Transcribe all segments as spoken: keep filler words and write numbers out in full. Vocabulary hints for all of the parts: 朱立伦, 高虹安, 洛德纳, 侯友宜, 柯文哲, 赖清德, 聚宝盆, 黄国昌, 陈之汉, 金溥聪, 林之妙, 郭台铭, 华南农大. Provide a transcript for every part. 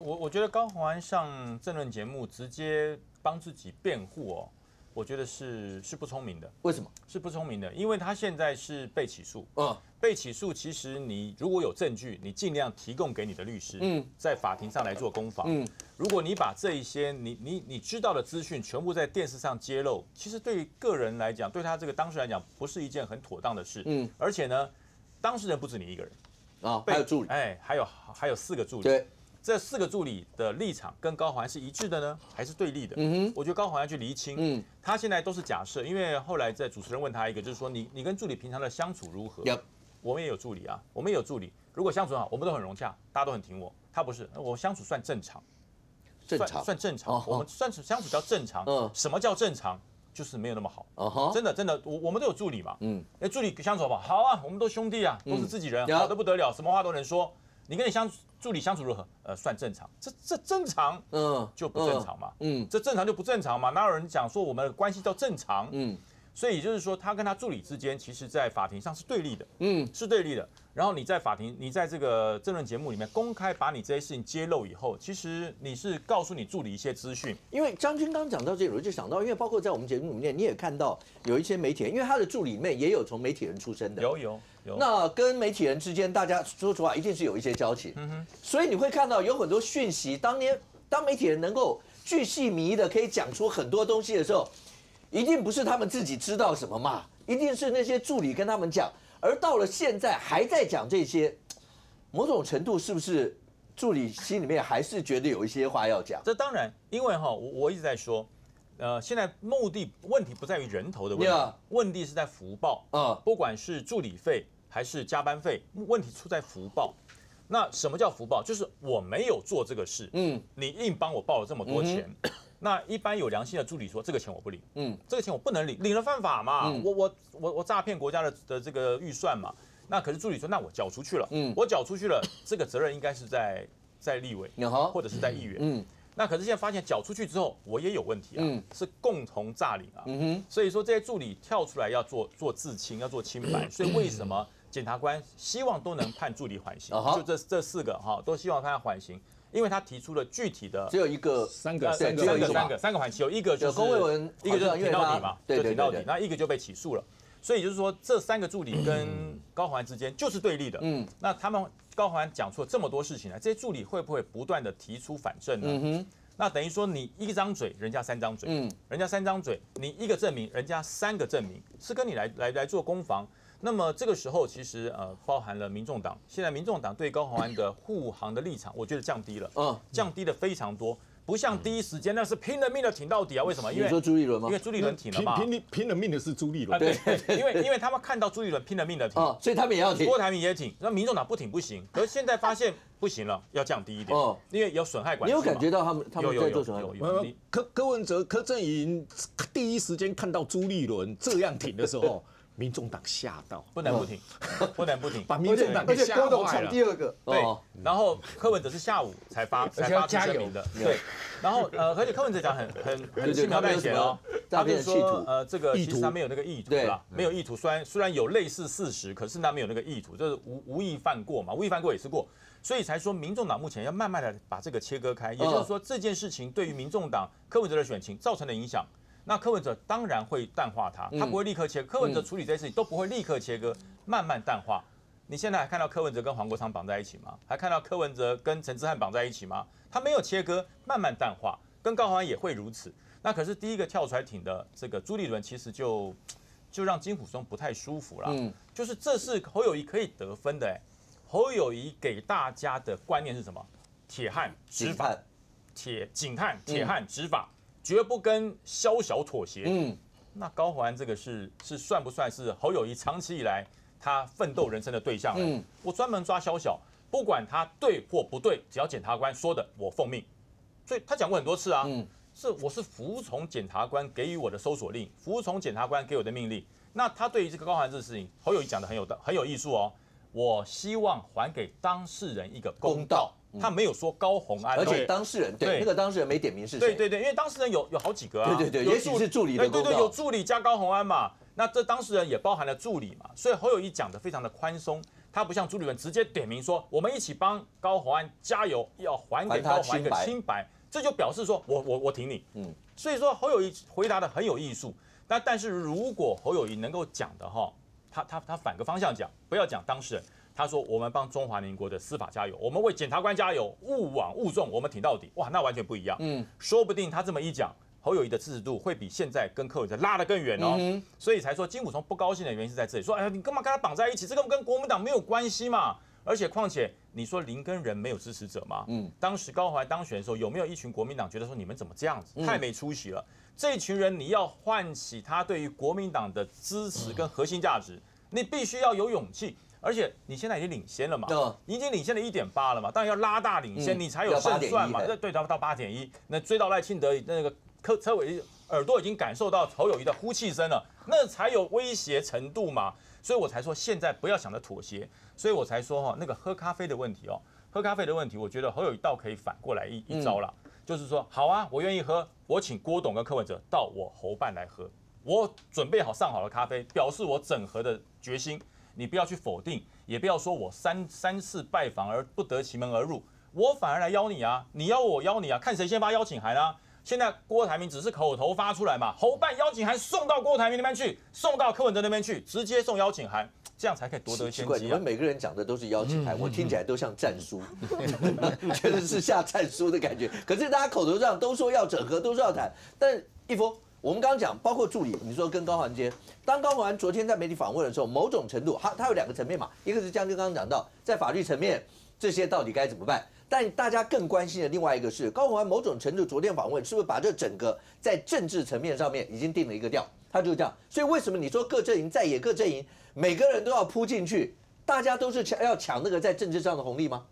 我我觉得高虹安上政论节目直接帮自己辩护哦，我觉得是是不聪明的。为什么？是不聪明的，因为他现在是被起诉。嗯，被起诉，其实你如果有证据，你尽量提供给你的律师，嗯，在法庭上来做攻防。嗯，如果你把这一些你你你知道的资讯全部在电视上揭露，其实对于个人来讲，对他这个当事人来讲，不是一件很妥当的事。嗯，而且呢，当事人不止你一个人啊，还有助理，哎，还有还有四个助理。对。 这四个助理的立场跟高虹安是一致的呢，还是对立的？嗯哼，我觉得高虹安去厘清，嗯，他现在都是假设，因为后来在主持人问他一个，就是说你你跟助理平常的相处如何？我们也有助理啊，我们也有助理，如果相处好，我们都很融洽，大家都很挺我。他不是，我相处算正常，正常算正常，我们算相处叫正常。嗯，什么叫正常？就是没有那么好。哦，真的真的，我我们都有助理嘛，嗯，哎，助理相处吧，好啊，我们都兄弟啊，都是自己人，好的不得了，什么话都能说。 你跟你相助理相处如何？呃，算正常，这这正常，嗯，就不正常嘛，嗯，这正常就不正常嘛，哪有人讲说我们的关系叫正常？嗯，所以也就是说，他跟他助理之间，其实在法庭上是对立的，嗯，是对立的。然后你在法庭，你在这个政论节目里面公开把你这些事情揭露以后，其实你是告诉你助理一些资讯。因为张军刚讲到这里，我就想到，因为包括在我们节目里面，你也看到有一些媒体人，因为他的助理里面也有从媒体人出身的，有有。 那跟媒体人之间，大家说实话，一定是有一些交情。嗯哼，所以你会看到有很多讯息。当年当媒体人能够巨细靡遗的可以讲出很多东西的时候，一定不是他们自己知道什么嘛，一定是那些助理跟他们讲。而到了现在还在讲这些，某种程度是不是助理心里面还是觉得有一些话要讲？这当然，因为哈，我一直在说。 呃，现在目的问题不在于人头的问题， Yeah. 问题是在福报啊。Uh. 不管是助理费还是加班费，问题出在福报。那什么叫福报？就是我没有做这个事，嗯，你硬帮我报了这么多钱。嗯、那一般有良心的助理说，这个钱我不领，嗯，这个钱我不能领，领了犯法嘛，嗯、我我我我诈骗国家的的这个预算嘛。那可是助理说，那我缴出去了，嗯，我缴出去了，这个责任应该是在在立委， uh huh. 或者是在议员，嗯。 那可是现在发现缴出去之后，我也有问题啊，嗯、是共同诈领啊，嗯、所以说这些助理跳出来要做做自清，要做清白，所以为什么检察官希望都能判助理缓刑？嗯、就这这四个哈，都希望判缓刑，因为他提出了具体的，只有一个三个三个三个三个三个缓刑，有一个就是公卫文，一个就是停到底嘛，就停到底，那一个就被起诉了，所以就是说这三个助理跟高虹安之间就是对立的，嗯，那他们。 高虹安讲出了这么多事情来，这些助理会不会不断的提出反证呢？嗯、那等于说你一张嘴，人家三张嘴，嗯、人家三张嘴，你一个证明，人家三个证明，是跟你来来来做攻防。那么这个时候，其实呃，包含了民众党，现在民众党对高虹安的护航的立场，我觉得降低了，嗯、降低的非常多。 不像第一时间那是拼了命的挺到底啊！为什么？因为你说朱立伦吗？因为朱立伦挺了嘛，拼拼拼了命的是朱立伦。对，因为因为他们看到朱立伦拼了命的挺，所以他们也要挺。郭台铭也挺，那民众党不挺不行。可是现在发现不行了，要降低一点，因为有损害管制。你有感觉到他们他们在做什么？柯柯文哲、柯震云第一时间看到朱立伦这样挺的时候，民众党吓到，不能不挺，不能不挺，把民众党给吓坏了。第二个，对，然后柯文哲是下午才发才发出声明的，对。 然后呃，而且柯文哲讲很很很轻描淡写哦，他就是说呃，这个其实他没有那个意图啦，没有意图。虽然虽然有类似事实，可是他没有那个意图，就是无无意犯过嘛，无意犯过也是过，所以才说民众党目前要慢慢的把这个切割开，也就是说这件事情对于民众党柯文哲的选情造成的影响，那柯文哲当然会淡化它，他不会立刻切，柯文哲处理这些事情都不会立刻切割，慢慢淡化。 你现在还看到柯文哲跟黄国昌绑在一起吗？还看到柯文哲跟陈之汉绑在一起吗？他没有切割，慢慢淡化，跟高虹安也会如此。那可是第一个跳出来挺的这个朱立伦，其实就就让金溥聪不太舒服啦。嗯，就是这是侯友宜可以得分的、欸。侯友宜给大家的观念是什么？铁汉执法，铁警探铁汉执法，绝不跟宵小妥协。嗯，那高虹安这个是是算不算是侯友宜长期以来？ 他奋斗人生的对象，嗯，我专门抓宵小，不管他对或不对，只要检察官说的，我奉命。所以他讲过很多次啊，嗯，是我是服从检察官给予我的搜索令，服从检察官给我的命令。那他对于这个高虹安的事情，侯友宜讲的很有很有艺术哦。我希望还给当事人一个公道。 他没有说高虹安，而且当事人对那个当事人没点名是谁？对对对，因为当事人有有好几个啊，对对对，也许是助理的公道，对对对，有助理加高虹安嘛，那这当事人也包含了助理嘛，所以侯友宜讲的非常的宽松，他不像朱立伦直接点名说，我们一起帮高虹安加油，要还给高虹安一个清白，这就表示说我我我挺你。嗯，所以说侯友宜回答的很有艺术。但但是如果侯友宜能够讲的哈，他他他反个方向讲，不要讲当事人。他说我们帮中华民国的司法加油，我们为检察官加油，勿枉勿纵，我们挺到底。哇，那完全不一样。嗯，说不定他这么一讲。 侯友宜的支持度会比现在跟柯文哲拉得更远哦，嗯、所以才说金溥聪不高兴的原因是在这里，说哎呀你干嘛跟他绑在一起？这个跟国民党没有关系嘛，而且况且你说林跟仁没有支持者嘛，嗯，当时高虹安当选的时候有没有一群国民党觉得说你们怎么这样子，太没出息了？嗯、这一群人你要唤起他对于国民党的支持跟核心价值，嗯、你必须要有勇气。 而且你现在已经领先了嘛，你已经领先了 一点八 了嘛，当然要拉大领先，你才有胜算嘛。对，到到 八点一， 那追到赖清德那个柯车尾耳朵已经感受到侯友宜的呼气声了，那才有威胁程度嘛。所以我才说现在不要想着妥协，所以我才说哈、哦、那个喝咖啡的问题哦，喝咖啡的问题，我觉得侯友宜倒可以反过来一一招啦，就是说好啊，我愿意喝，我请郭董跟柯文哲到我侯办来喝，我准备好上好的咖啡，表示我整合的决心。 你不要去否定，也不要说我三三次拜访而不得其门而入，我反而来邀你啊！你邀我邀你啊！看谁先发邀请函啊！现在郭台铭只是口头发出来嘛，侯办邀请函送到郭台铭那边去，送到柯文哲那边去，直接送邀请函，这样才可以夺得先机、啊。你们每个人讲的都是邀请函，我听起来都像战书，确实是下战书的感觉。可是大家口头上都说要整合，都说要谈，但一峰。 我们刚刚讲，包括助理，你说跟高虹安接，当高虹安昨天在媒体访问的时候，某种程度，他他有两个层面嘛，一个是江哥刚刚讲到，在法律层面，这些到底该怎么办？但大家更关心的另外一个是，高虹安某种程度昨天访问，是不是把这整个在政治层面上面已经定了一个调？他就这样，所以为什么你说各阵营在野各阵营，每个人都要扑进去，大家都是抢要抢那个在政治上的红利吗？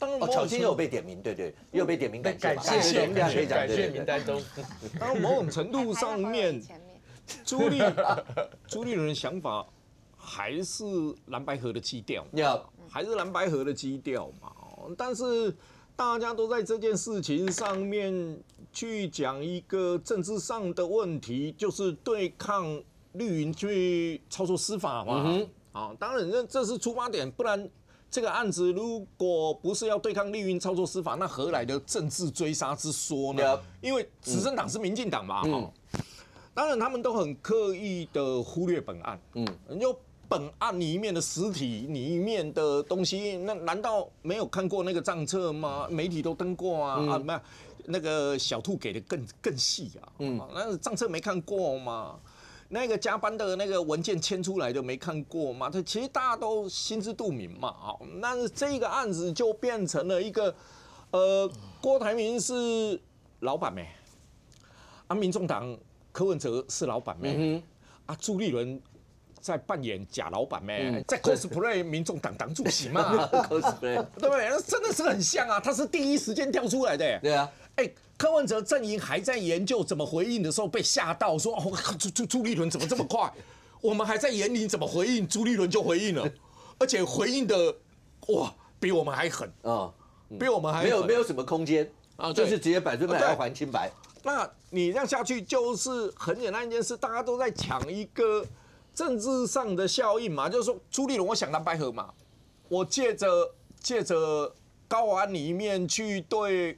哦，巧芯又被点名，对对，又被点名，感谢感谢感谢感谢名单中。当某种程度上面，朱立朱立伦的想法还是蓝白合的基调，还是蓝白合的基调嘛。但是大家都在这件事情上面去讲一个政治上的问题，就是对抗绿营去操作司法嘛。啊，当然这这是出发点，不然。 这个案子如果不是要对抗绿营操作司法，那何来的政治追杀之说呢？因为执政党是民进党嘛，哈，当然他们都很刻意的忽略本案，嗯，就本案里面的实体里面的东西，那难道没有看过那个账册吗？媒体都登过啊，啊，没有，那个小兔给的更更细啊，嗯，那账册没看过吗？ 那个加班的那个文件签出来的没看过嘛？他其实大家都心知肚明嘛，啊，那这个案子就变成了一个，呃，郭台铭是老板没、欸？啊，民众党柯文哲是老板没、欸？嗯、啊，朱立伦在扮演假老板没、欸？嗯、在 cosplay 民众党党主席嘛 ，cosplay 对不对？那真的是很像啊，他是第一时间跳出来的、欸。对啊，哎、欸。 柯文哲阵营还在研究怎么回应的时候，被吓到说：“哦，朱朱朱立伦怎么这么快？”我们还在研拟怎么回应，朱立伦就回应了，而且回应的哇，比我们还狠啊，比我们还没有没有什么空间啊，就是直接百分百要还清白。那你这样下去就是很简单一件事，大家都在抢一个政治上的效应嘛，就是说朱立伦，我想蓝白合嘛，我借着借着高虹安里面去对。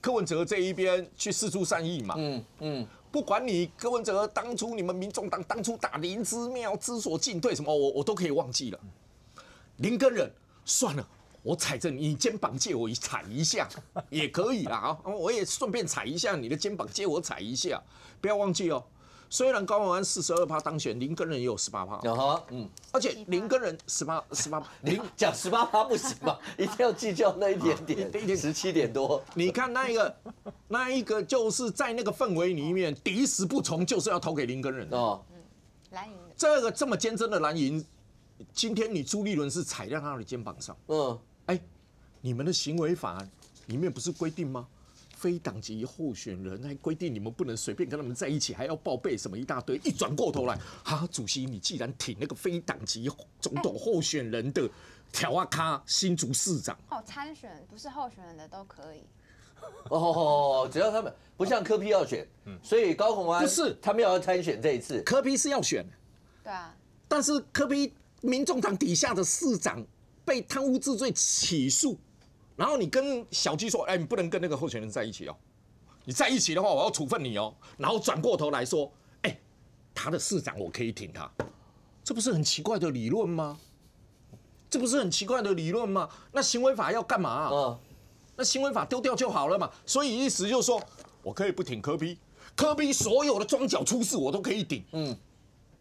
柯文哲这一边去释出善意嘛，嗯嗯，不管你柯文哲当初你们民众党当初打林之妙之所进退什么，我我都可以忘记了。林跟人算了，我踩着你肩膀借我踩一下也可以啦啊，我也顺便踩一下你的肩膀借我踩一下，不要忘记哦。虽然高虹安四十二趴当选，林跟人也有十八趴，有哈，嗯，而且林跟人十八十八，林讲十八趴不行吧？一定要计较那一点点，一点十七点多。你看那一个，那一个就是在那个氛围里面，敌死不从，就是要投给林跟人哦。嗯，蓝营这个这么坚贞的蓝营，今天你朱立伦是踩在他的肩膀上，嗯，哎，你们的行为法里面不是规定吗？ 非党籍候选人还规定你们不能随便跟他们在一起，还要报备什么一大堆。一转过头来，哈，主席，你既然挺那个非党籍总统候选人的条啊咖新竹市长，哦，参选不是候选人的都可以。哦，只要他们不像柯 P 要选，所以高虹安不是他们要参选这一次，柯 P 是要选，对啊，但是柯 P。民众党底下的市长被贪污治罪起诉，然后你跟小鸡说，哎，你不能跟那个候选人在一起哦，你在一起的话，我要处分你哦。然后转过头来说，哎，他的市长我可以挺他，这不是很奇怪的理论吗？这不是很奇怪的理论吗？那行为法要干嘛啊？嗯、那行为法丢掉就好了嘛。所以意思就是说，我可以不挺柯 P， 柯 P 所有的庄脚出事我都可以顶，嗯，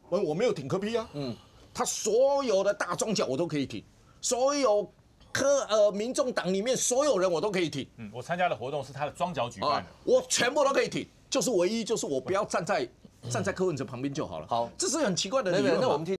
我我没有挺柯 P 啊，嗯。 他所有的大庄脚我都可以挺，所有科呃民众党里面所有人我都可以挺。嗯，我参加的活动是他的庄脚举办的、啊，我全部都可以挺，就是唯一就是我不要站在、嗯、站在柯文哲旁边就好了。好，这是很奇怪的理论。那我们听。